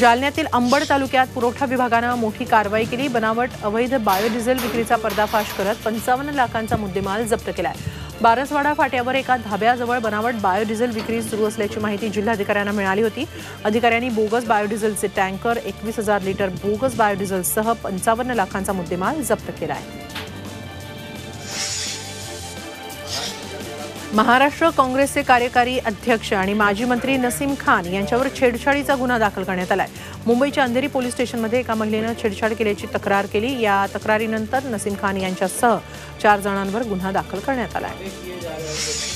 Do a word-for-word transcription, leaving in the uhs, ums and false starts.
जालन्यातील अंबड तालुक्यात पुरवठा विभागानं मोठी कारवाई केली। बनावट अवैध बायोडिझेल विक्रीचा पर्दाफाश करत पंचावन्न लाखांचा मुद्देमाल जप्त केलाय। बारसवाडा फाट्यावर एका धाब्याजवळ बनावट बायोडिझेल विक्री सुरू असल्याची माहिती जिल्हाधिकाऱ्यांना मिळाली होती। अधिकाऱ्यांनी बोगस बायोडिझेलचे टँकर, एकवीस हजार लिटर बोगस बायोडिझेलसह पंचावन्न लाखांचा मुद्देमाल जप्त केला आहे। महाराष्ट्र काँग्रेसचे कार्यकारी अध्यक्ष आणि माजी मंत्री नसीम खान यांच्यावर छेडछाडीचा गुन्हा दाखल करण्यात आलाय। मुंबईच्या अंधेरी पोलीस स्टेशनमध्ये एका महिलेनं छेडछाड केल्याची तक्रार केली। या तक्रारीनंतर नसीम खान यांच्यासह चार जणांवर गुन्हा दाखल करण्यात आलाय।